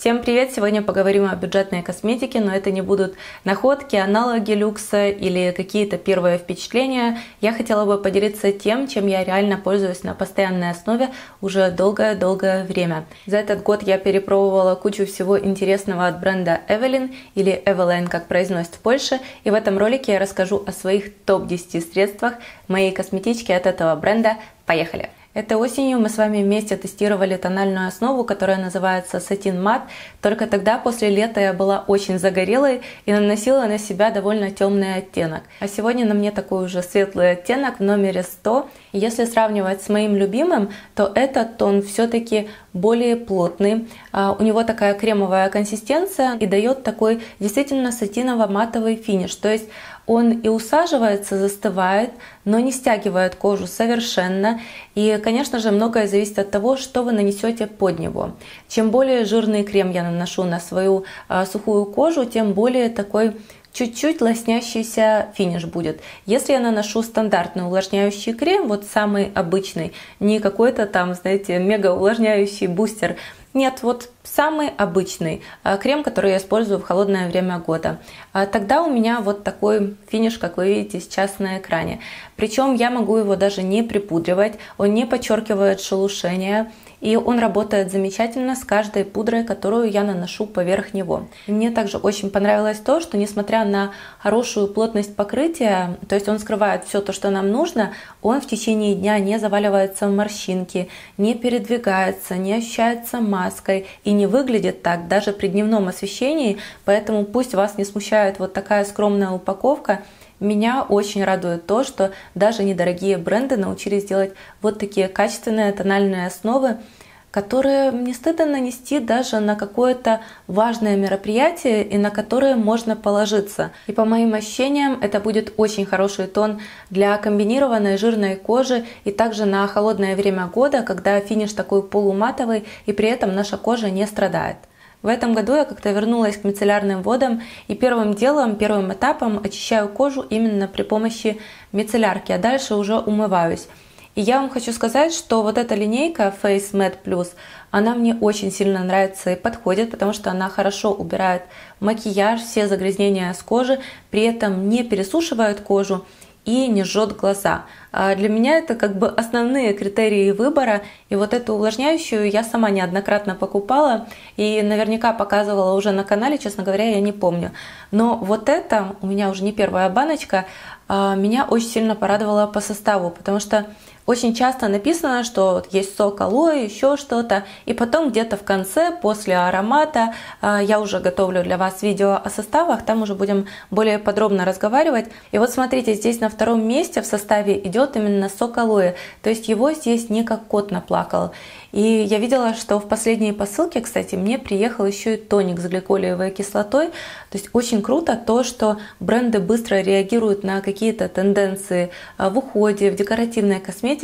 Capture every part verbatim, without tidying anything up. Всем привет! Сегодня поговорим о бюджетной косметике, но это не будут находки, аналоги люкса или какие-то первые впечатления. Я хотела бы поделиться тем, чем я реально пользуюсь на постоянной основе уже долгое-долгое время. За этот год я перепробовала кучу всего интересного от бренда Eveline, или Eveline, как произносят в Польше, и в этом ролике я расскажу о своих топ десяти средствах моей косметички от этого бренда. Поехали! Этой осенью мы с вами вместе тестировали тональную основу, которая называется Сатин Мат. Только тогда, после лета, я была очень загорелой и наносила на себя довольно темный оттенок. А сегодня на мне такой уже светлый оттенок в номере сто. И если сравнивать с моим любимым, то этот тон все-таки более плотный. У него такая кремовая консистенция и дает такой действительно сатиново-матовый финиш. То есть он и усаживается, застывает, но не стягивает кожу совершенно. И, конечно же, многое зависит от того, что вы нанесете под него. Чем более жирный крем я наношу на свою а, сухую кожу, тем более такой чуть-чуть лоснящийся финиш будет. Если я наношу стандартный увлажняющий крем, вот самый обычный, не какой-то там, знаете, мега увлажняющий бустер, нет, вот самый обычный крем, который я использую в холодное время года. Тогда у меня вот такой финиш, как вы видите сейчас на экране. Причем я могу его даже не припудривать, он не подчеркивает шелушение. И он работает замечательно с каждой пудрой, которую я наношу поверх него. И мне также очень понравилось то, что несмотря на хорошую плотность покрытия, то есть он скрывает все то, что нам нужно, он в течение дня не заваливается в морщинки, не передвигается, не ощущается маской и не выглядит так даже при дневном освещении. Поэтому пусть вас не смущает вот такая скромная упаковка. Меня очень радует то, что даже недорогие бренды научились делать вот такие качественные тональные основы, которые не стыдно нанести даже на какое-то важное мероприятие и на которое можно положиться. И по моим ощущениям, это будет очень хороший тон для комбинированной жирной кожи и также на холодное время года, когда финиш такой полуматовый и при этом наша кожа не страдает. В этом году я как-то вернулась к мицеллярным водам и первым делом, первым этапом очищаю кожу именно при помощи мицеллярки, а дальше уже умываюсь. И я вам хочу сказать, что вот эта линейка Facemed+, она мне очень сильно нравится и подходит, потому что она хорошо убирает макияж, все загрязнения с кожи, при этом не пересушивает кожу и не жжет глаза. Для меня это как бы основные критерии выбора. И вот эту увлажняющую я сама неоднократно покупала и наверняка показывала уже на канале, честно говоря, я не помню. Но вот это, у меня уже не первая баночка, меня очень сильно порадовала по составу, потому что очень часто написано, что есть сок алоэ, еще что-то. И потом где-то в конце, после аромата, я уже готовлю для вас видео о составах, там уже будем более подробно разговаривать. И вот смотрите, здесь на втором месте в составе идет именно сок алоэ. То есть его здесь не как кот наплакал. И я видела, что в последней посылке, кстати, мне приехал еще и тоник с гликолиевой кислотой. То есть очень круто то, что бренды быстро реагируют на какие-то тенденции в уходе, в декоративной косметике.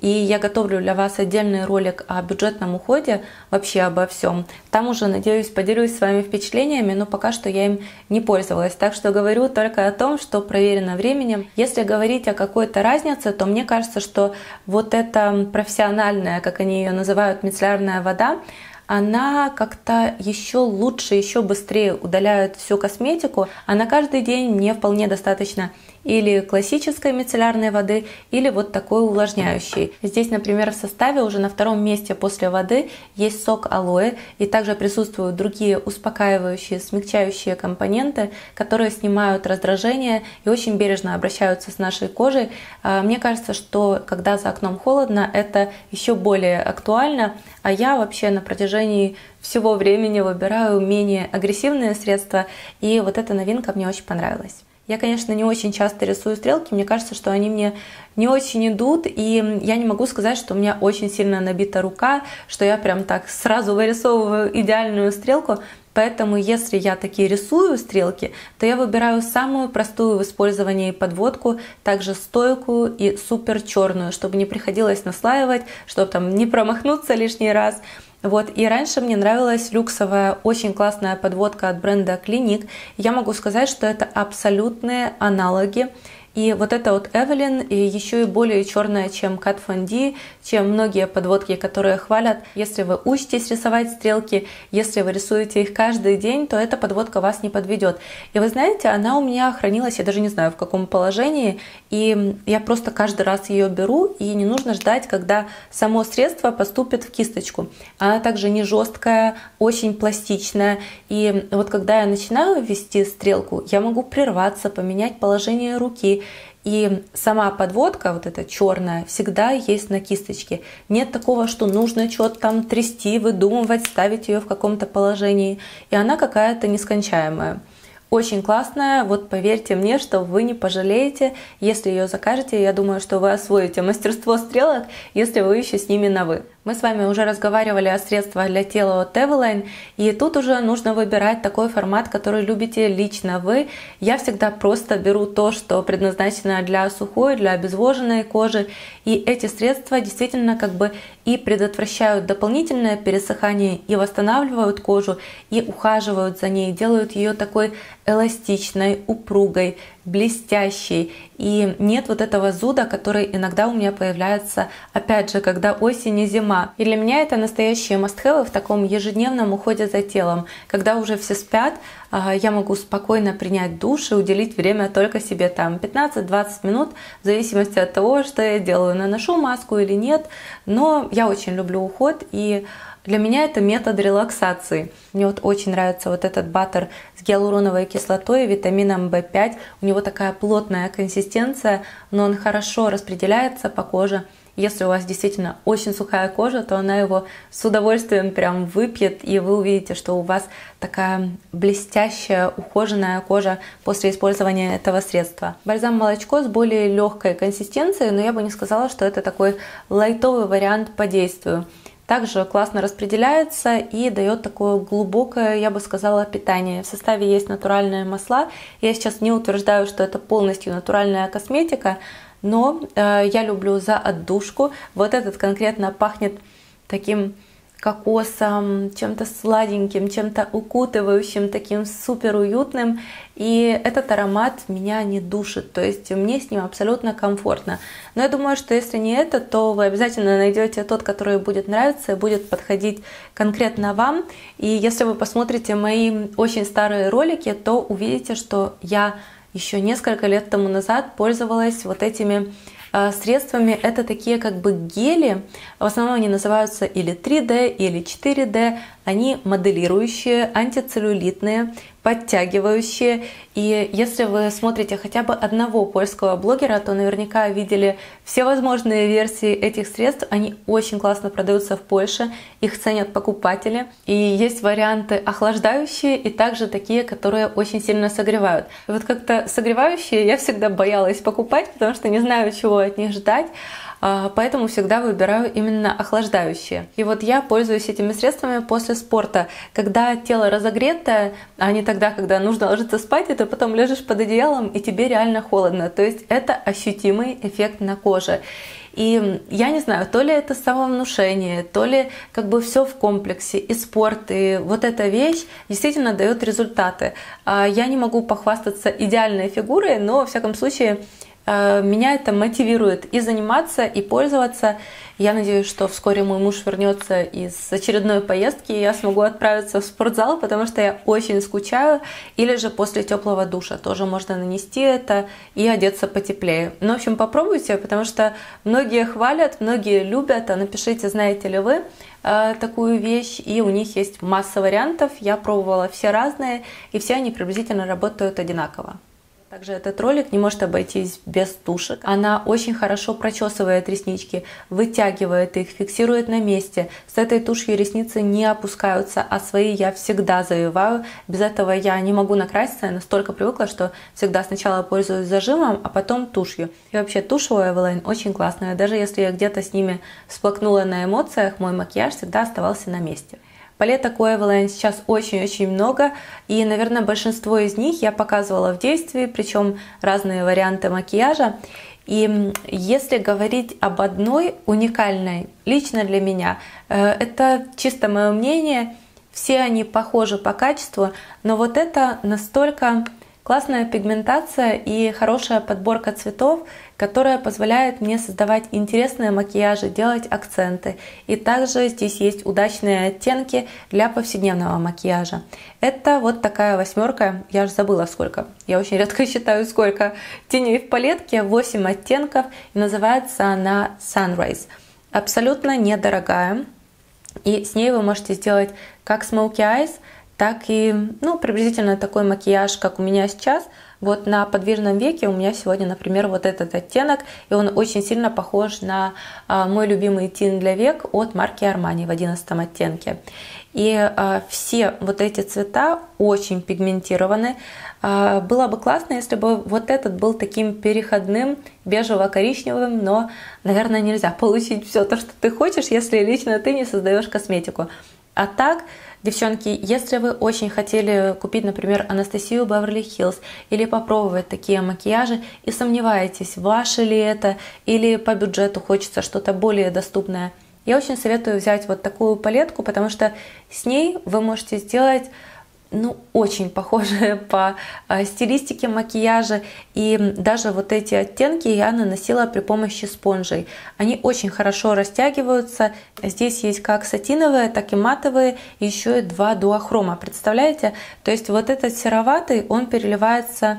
И я готовлю для вас отдельный ролик о бюджетном уходе, вообще обо всем. Там уже, надеюсь, поделюсь с вами впечатлениями, но пока что я им не пользовалась. Так что говорю только о том, что проверено временем. Если говорить о какой-то разнице, то мне кажется, что вот эта профессиональная, как они ее называют, мицеллярная вода, она как-то еще лучше, еще быстрее удаляет всю косметику, а на каждый день мне вполне достаточно или классической мицеллярной воды, или вот такой увлажняющей. Здесь, например, в составе уже на втором месте после воды есть сок алоэ, и также присутствуют другие успокаивающие, смягчающие компоненты, которые снимают раздражение и очень бережно обращаются с нашей кожей. Мне кажется, что когда за окном холодно, это еще более актуально, а я вообще на протяжении всего времени выбираю менее агрессивные средства, и вот эта новинка мне очень понравилась. Я, конечно, не очень часто рисую стрелки, мне кажется, что они мне не очень идут, и я не могу сказать, что у меня очень сильно набита рука, что я прям так сразу вырисовываю идеальную стрелку. Поэтому, если я такие рисую стрелки, то я выбираю самую простую в использовании подводку, также стойкую и супер черную, чтобы не приходилось наслаивать, чтобы там не промахнуться лишний раз. Вот, и раньше мне нравилась люксовая, очень классная подводка от бренда Clinique. Я могу сказать, что это абсолютные аналоги. И вот это вот Eveline еще и более черная, чем Kat Von D, чем многие подводки, которые хвалят. Если вы учитесь рисовать стрелки, если вы рисуете их каждый день, то эта подводка вас не подведет. И вы знаете, она у меня хранилась, я даже не знаю в каком положении, и я просто каждый раз ее беру, и не нужно ждать, когда само средство поступит в кисточку. Она также не жесткая, очень пластичная, и вот когда я начинаю ввести стрелку, я могу прерваться, поменять положение руки. И сама подводка, вот эта черная, всегда есть на кисточке. Нет такого, что нужно что-то там трясти, выдумывать, ставить ее в каком-то положении. И она какая-то нескончаемая. Очень классная, вот поверьте мне, что вы не пожалеете, если ее закажете. Я думаю, что вы освоите мастерство стрелок, если вы еще с ними на «вы». Мы с вами уже разговаривали о средствах для тела от Eveline, и тут уже нужно выбирать такой формат, который любите лично вы. Я всегда просто беру то, что предназначено для сухой, для обезвоженной кожи, и эти средства действительно как бы и предотвращают дополнительное пересыхание, и восстанавливают кожу, и ухаживают за ней, делают ее такой эластичной, упругой, блестящей, и нет вот этого зуда, который иногда у меня появляется, опять же, когда осень и зима. И для меня это настоящие мастхэвы в таком ежедневном уходе за телом. Когда уже все спят, я могу спокойно принять душ и уделить время только себе, там пятнадцать-двадцать минут, в зависимости от того, что я делаю, наношу маску или нет. Но я очень люблю уход, и для меня это метод релаксации. Мне вот очень нравится вот этот баттер с гиалуроновой кислотой и витамином бэ пять. У него такая плотная консистенция, но он хорошо распределяется по коже. Если у вас действительно очень сухая кожа, то она его с удовольствием прям выпьет, и вы увидите, что у вас такая блестящая, ухоженная кожа после использования этого средства. Бальзам молочко с более легкой консистенцией, но я бы не сказала, что это такой лайтовый вариант по действию. Также классно распределяется и дает такое глубокое, я бы сказала, питание. В составе есть натуральные масла. Я сейчас не утверждаю, что это полностью натуральная косметика, но э, я люблю за отдушку. Вот этот конкретно пахнет таким кокосом, чем-то сладеньким, чем-то укутывающим, таким супер уютным. И этот аромат меня не душит, то есть мне с ним абсолютно комфортно. Но я думаю, что если не это, то вы обязательно найдете тот, который будет нравиться и будет подходить конкретно вам. И если вы посмотрите мои очень старые ролики, то увидите, что я еще несколько лет тому назад пользовалась вот этими средствами. Это такие как бы гели, в основном они называются или три дэ, или четыре дэ, они моделирующие, антицеллюлитные, подтягивающие. И если вы смотрите хотя бы одного польского блогера, то наверняка видели все возможные версии этих средств. Они очень классно продаются в Польше, их ценят покупатели. И есть варианты охлаждающие и также такие, которые очень сильно согревают. И вот как-то согревающие я всегда боялась покупать, потому что не знаю, чего от них ждать. Поэтому всегда выбираю именно охлаждающие. И вот я пользуюсь этими средствами после спорта. Когда тело разогретое, а не тогда, когда нужно ложиться спать, и ты потом лежишь под одеялом, и тебе реально холодно. То есть это ощутимый эффект на коже. И я не знаю, то ли это самовнушение, то ли как бы все в комплексе, и спорт, и вот эта вещь действительно дает результаты. Я не могу похвастаться идеальной фигурой, но во всяком случае меня это мотивирует и заниматься, и пользоваться. Я надеюсь, что вскоре мой муж вернется из очередной поездки, и я смогу отправиться в спортзал, потому что я очень скучаю. Или же после теплого душа тоже можно нанести это и одеться потеплее. Ну, в общем, попробуйте, потому что многие хвалят, многие любят. А напишите, знаете ли вы такую вещь, и у них есть масса вариантов. Я пробовала все разные, и все они приблизительно работают одинаково. Также этот ролик не может обойтись без тушек. Она очень хорошо прочесывает реснички, вытягивает их, фиксирует на месте. С этой тушью ресницы не опускаются, а свои я всегда завиваю. Без этого я не могу накраситься, я настолько привыкла, что всегда сначала пользуюсь зажимом, а потом тушью. И вообще тушь у Eveline очень классная. Даже если я где-то с ними всплакнула на эмоциях, мой макияж всегда оставался на месте. Палеток у Eveline сейчас очень-очень много, и, наверное, большинство из них я показывала в действии, причем разные варианты макияжа. И если говорить об одной уникальной, лично для меня, это чисто мое мнение, все они похожи по качеству, но вот это настолько Классная пигментация и хорошая подборка цветов, которая позволяет мне создавать интересные макияжи, делать акценты. И также здесь есть удачные оттенки для повседневного макияжа. Это вот такая восьмерка. Я уже забыла сколько. Я очень редко считаю, сколько теней в палетке. восемь оттенков. И называется она Sunrise. Абсолютно недорогая. И с ней вы можете сделать как Smoky Eyes, так и, ну, приблизительно такой макияж, как у меня сейчас. Вот на подвижном веке у меня сегодня, например, вот этот оттенок, и он очень сильно похож на а, мой любимый тин для век от марки Armani в одиннадцатом оттенке. И а, все вот эти цвета очень пигментированы. А, было бы классно, если бы вот этот был таким переходным, бежево-коричневым, но, наверное, нельзя получить все то, что ты хочешь, если лично ты не создаешь косметику. А так, девчонки, если вы очень хотели купить, например, Анастасию Беверли Хиллз или попробовать такие макияжи и сомневаетесь, ваше ли это, или по бюджету хочется что-то более доступное, я очень советую взять вот такую палетку, потому что с ней вы можете сделать, ну, очень похожие по стилистике макияжа. И даже вот эти оттенки я наносила при помощи спонжей. Они очень хорошо растягиваются. Здесь есть как сатиновые, так и матовые, еще и два дуохрома. Представляете? То есть вот этот сероватый, он переливается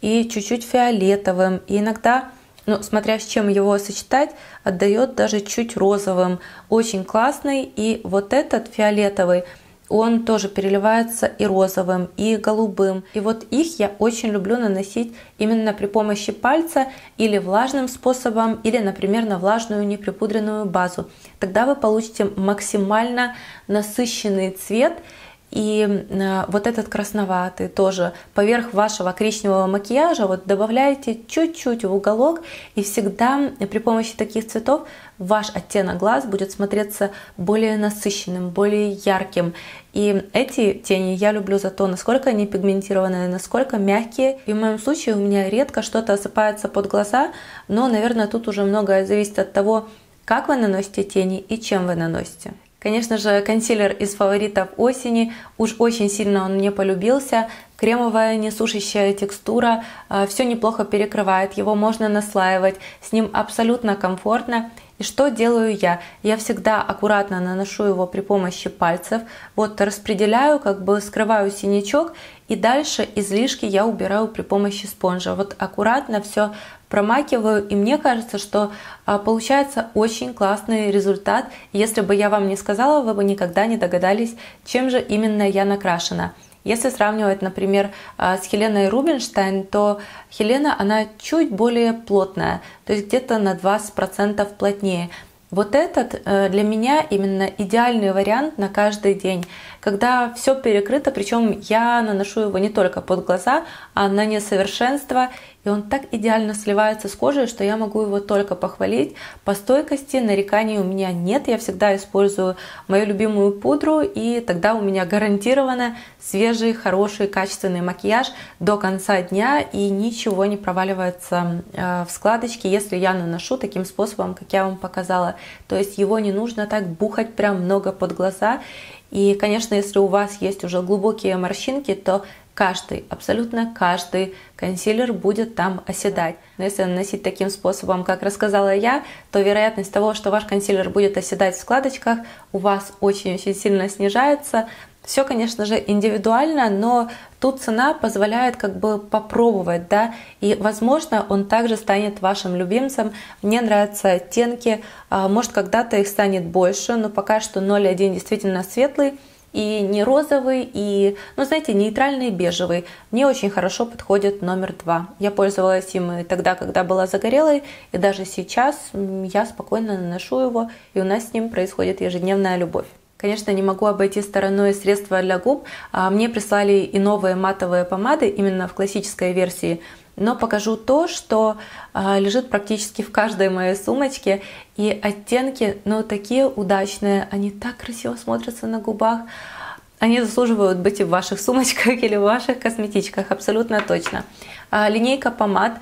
и чуть-чуть фиолетовым, и иногда, ну, смотря с чем его сочетать, отдает даже чуть розовым. Очень классный. И вот этот фиолетовый, он тоже переливается и розовым, и голубым. И вот их я очень люблю наносить именно при помощи пальца или влажным способом, или, например, на влажную неприпудренную базу. Тогда вы получите максимально насыщенный цвет. И вот этот красноватый тоже поверх вашего коричневого макияжа вот добавляете чуть-чуть в уголок, и всегда при помощи таких цветов ваш оттенок глаз будет смотреться более насыщенным, более ярким. И эти тени я люблю за то, насколько они пигментированные, насколько мягкие. И в моем случае у меня редко что-то осыпается под глаза, но, наверное, тут уже многое зависит от того, как вы наносите тени и чем вы наносите. Конечно же, консилер из фаворитов осени. Уж очень сильно он мне полюбился. Кремовая несушащая текстура, все неплохо перекрывает, его можно наслаивать, с ним абсолютно комфортно. И что делаю я? Я всегда аккуратно наношу его при помощи пальцев, вот распределяю, как бы скрываю синячок, и дальше излишки я убираю при помощи спонжа. Вот аккуратно все промакиваю, и мне кажется, что получается очень классный результат. Если бы я вам не сказала, вы бы никогда не догадались, чем же именно я накрашена. Если сравнивать, например, с Хеленой Рубинштайн, то Хелена, она чуть более плотная, то есть где-то на двадцать процентов плотнее. Вот этот для меня именно идеальный вариант на каждый день, когда все перекрыто, причем я наношу его не только под глаза, а на несовершенство, и он так идеально сливается с кожей, что я могу его только похвалить. По стойкости нареканий у меня нет, я всегда использую мою любимую пудру, и тогда у меня гарантированно свежий, хороший, качественный макияж до конца дня, и ничего не проваливается в складочки, если я наношу таким способом, как я вам показала. То есть его не нужно так бухать прям много под глаза. И, конечно, если у вас есть уже глубокие морщинки, то каждый, абсолютно каждый консилер будет там оседать. Но если наносить таким способом, как рассказала я, то вероятность того, что ваш консилер будет оседать в складочках, у вас очень-очень сильно снижается. Все, конечно же, индивидуально, но тут цена позволяет как бы попробовать, да, и, возможно, он также станет вашим любимцем. Мне нравятся оттенки, может, когда-то их станет больше, но пока что ноль один действительно светлый и не розовый, и, ну, знаете, нейтральный бежевый. Мне очень хорошо подходит номер два. Я пользовалась им и тогда, когда была загорелой, и даже сейчас я спокойно наношу его, и у нас с ним происходит ежедневная любовь. Конечно, не могу обойти стороной средства для губ. Мне прислали и новые матовые помады, именно в классической версии. Но покажу то, что лежит практически в каждой моей сумочке. И оттенки, ну, такие удачные. Они так красиво смотрятся на губах. Они заслуживают быть и в ваших сумочках или в ваших косметичках, абсолютно точно. Линейка помад.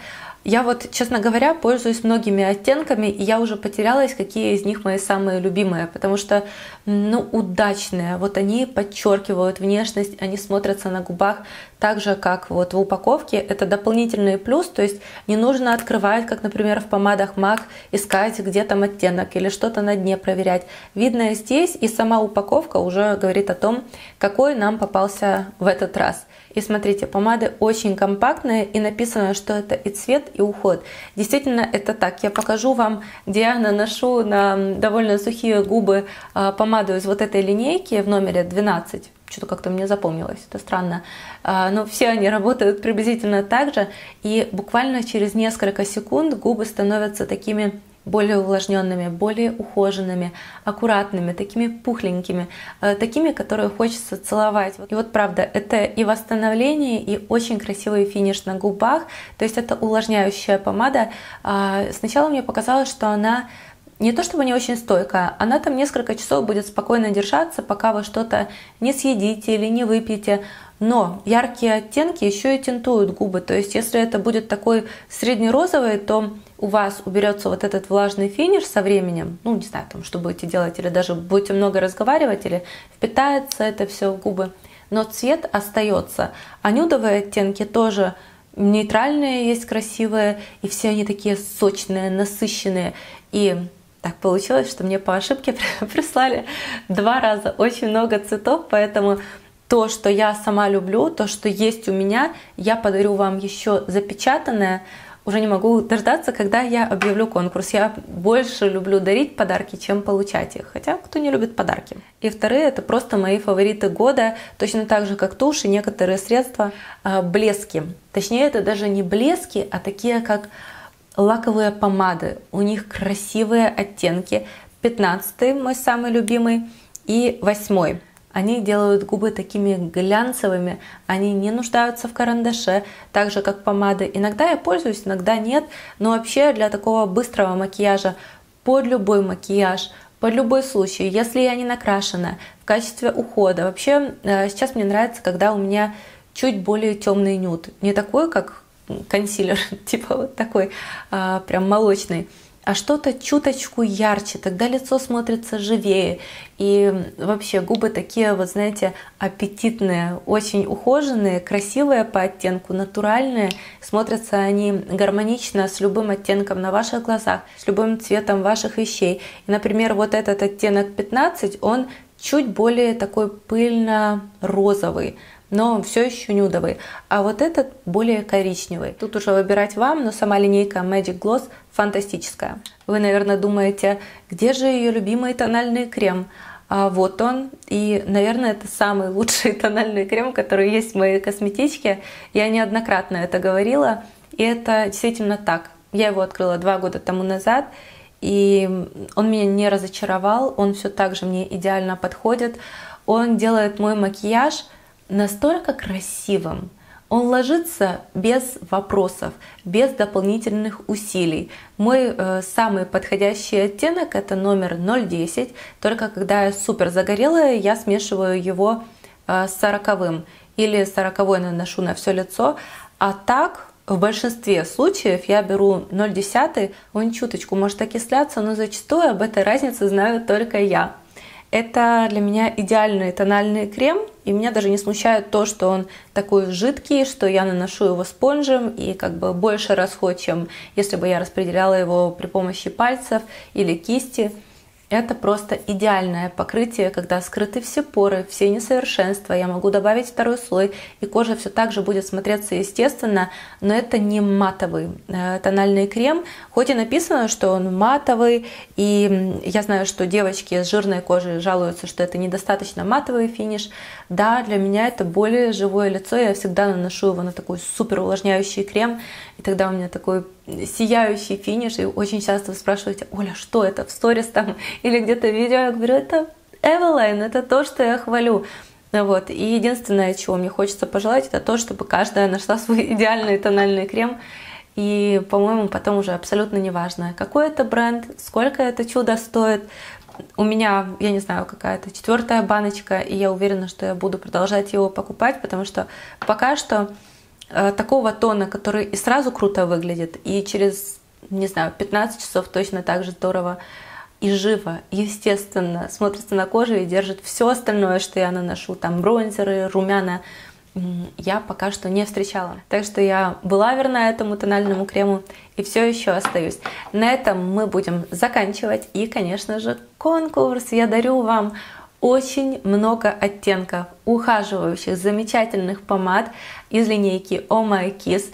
Я вот, честно говоря, пользуюсь многими оттенками, и я уже потерялась, какие из них мои самые любимые, потому что, ну, удачные, вот они подчеркивают внешность, они смотрятся на губах так же, как вот в упаковке. Это дополнительный плюс, то есть не нужно открывать, как, например, в помадах мак, искать, где там оттенок или что-то на дне проверять. Видно здесь, и сама упаковка уже говорит о том, какой нам попался в этот раз. И смотрите, помады очень компактные, и написано, что это и цвет, и уход. Действительно, это так. Я покажу вам, где я наношу на довольно сухие губы помаду из вот этой линейки в номере двенадцать. Что-то как-то мне запомнилось, это странно. Но все они работают приблизительно так же. И буквально через несколько секунд губы становятся такими более увлажненными, более ухоженными, аккуратными, такими пухленькими, такими, которые хочется целовать. И вот правда, это и восстановление, и очень красивый финиш на губах. То есть это увлажняющая помада. Сначала мне показалось, что она не то чтобы не очень стойкая, она там несколько часов будет спокойно держаться, пока вы что-то не съедите или не выпьете. Но яркие оттенки еще и тинтуют губы. То есть если это будет такой среднерозовый, то у вас уберется вот этот влажный финиш со временем. Ну, не знаю, там, что будете делать, или даже будете много разговаривать, или впитается это все в губы. Но цвет остается. А нюдовые оттенки тоже нейтральные есть, красивые. И все они такие сочные, насыщенные. И так получилось, что мне по ошибке прислали два раза очень много цветов, поэтому то, что я сама люблю, то, что есть у меня, я подарю вам еще запечатанное. Уже не могу дождаться, когда я объявлю конкурс. Я больше люблю дарить подарки, чем получать их. Хотя, кто не любит подарки? И вторые, это просто мои фавориты года. Точно так же, как тушь и некоторые средства. Блески. Точнее, это даже не блески, а такие, как лаковые помады. У них красивые оттенки. пятнадцатый, мой самый любимый, и восьмой. Они делают губы такими глянцевыми, они не нуждаются в карандаше, так же как помады. Иногда я пользуюсь, иногда нет, но вообще для такого быстрого макияжа, под любой макияж, под любой случай, если я не накрашена, в качестве ухода. Вообще сейчас мне нравится, когда у меня чуть более темный нюд, не такой, как консилер, типа вот такой, прям молочный, а что-то чуточку ярче, тогда лицо смотрится живее. И вообще губы такие, вот знаете, аппетитные, очень ухоженные, красивые по оттенку, натуральные. Смотрятся они гармонично с любым оттенком на ваших глазах, с любым цветом ваших вещей. И, например, вот этот оттенок пятнадцать, он чуть более такой пыльно-розовый, но все еще нюдовый. А вот этот более коричневый. Тут уже выбирать вам, но сама линейка Magic Gloss фантастическая. Вы, наверное, думаете, где же ее любимый тональный крем? А вот он. И, наверное, это самый лучший тональный крем, который есть в моей косметичке. Я неоднократно это говорила. И это действительно так. Я его открыла два года тому назад. И он меня не разочаровал. Он все так же мне идеально подходит. Он делает мой макияж настолько красивым, он ложится без вопросов, без дополнительных усилий. Мой э, самый подходящий оттенок — это номер ноль десять, только когда я супер загорелая, я смешиваю его э, с сороковым, или сороковой наношу на все лицо, а так в большинстве случаев я беру ноль десять, он чуточку может окисляться, но зачастую об этой разнице знаю только я. Это для меня идеальный тональный крем, и меня даже не смущает то, что он такой жидкий, что я наношу его спонжем, и как бы больше расход, чем если бы я распределяла его при помощи пальцев или кисти. Это просто идеальное покрытие, когда скрыты все поры, все несовершенства. Я могу добавить второй слой, и кожа все так же будет смотреться естественно, но это не матовый э, тональный крем. Хоть и написано, что он матовый, и я знаю, что девочки с жирной кожей жалуются, что это недостаточно матовый финиш. Да, для меня это более живое лицо, я всегда наношу его на такой супер увлажняющий крем, и тогда у меня такой сияющий финиш, и очень часто вы спрашиваете: Оля, что это в сторис там или где-то в видео? Я говорю, это Eveline, это то, что я хвалю. Вот. И единственное, чего мне хочется пожелать, это то, чтобы каждая нашла свой идеальный тональный крем. И, по-моему, потом уже абсолютно не важно, какой это бренд, сколько это чудо стоит. У меня, я не знаю, какая-то четвертая баночка, и я уверена, что я буду продолжать его покупать, потому что пока что такого тона, который и сразу круто выглядит, и через, не знаю, пятнадцать часов точно так же здорово и живо, естественно смотрится на коже и держит все остальное, что я наношу, там бронзеры, румяна, я пока что не встречала. Так что я была верна этому тональному крему и все еще остаюсь. На этом мы будем заканчивать. И, конечно же, конкурс. Я дарю вам очень много оттенков ухаживающих замечательных помад из линейки Oh My Kiss.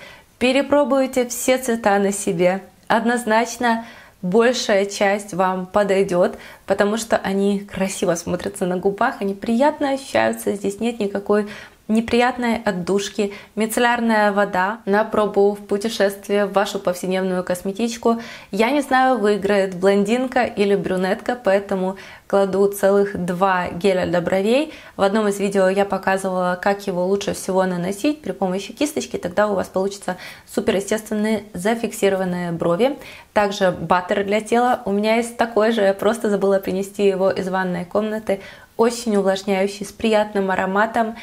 Перепробуйте все цвета на себе. Однозначно большая часть вам подойдет, потому что они красиво смотрятся на губах, они приятно ощущаются, здесь нет никакой неприятные отдушки, мицеллярная вода на пробу в путешествие в вашу повседневную косметичку. Я не знаю, выиграет блондинка или брюнетка, поэтому кладу целых два геля для бровей. В одном из видео я показывала, как его лучше всего наносить при помощи кисточки, тогда у вас получится суперестественные зафиксированные брови. Также баттер для тела. У меня есть такой же, я просто забыла принести его из ванной комнаты. Очень увлажняющий, с приятным ароматом.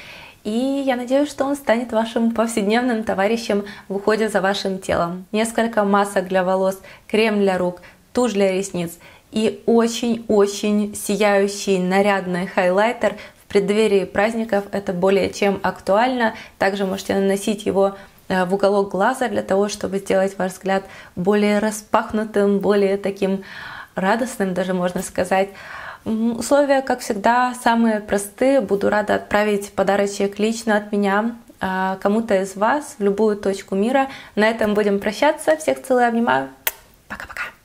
И я надеюсь, что он станет вашим повседневным товарищем в уходе за вашим телом. Несколько масок для волос, крем для рук, тушь для ресниц и очень-очень сияющий нарядный хайлайтер в преддверии праздников. Это более чем актуально. Также можете наносить его в уголок глаза для того, чтобы сделать ваш взгляд более распахнутым, более таким радостным, даже можно сказать. Условия, как всегда, самые простые. Буду рада отправить подарочек лично от меня кому-то из вас в любую точку мира. На этом будем прощаться. Всех целую, обнимаю. Пока-пока.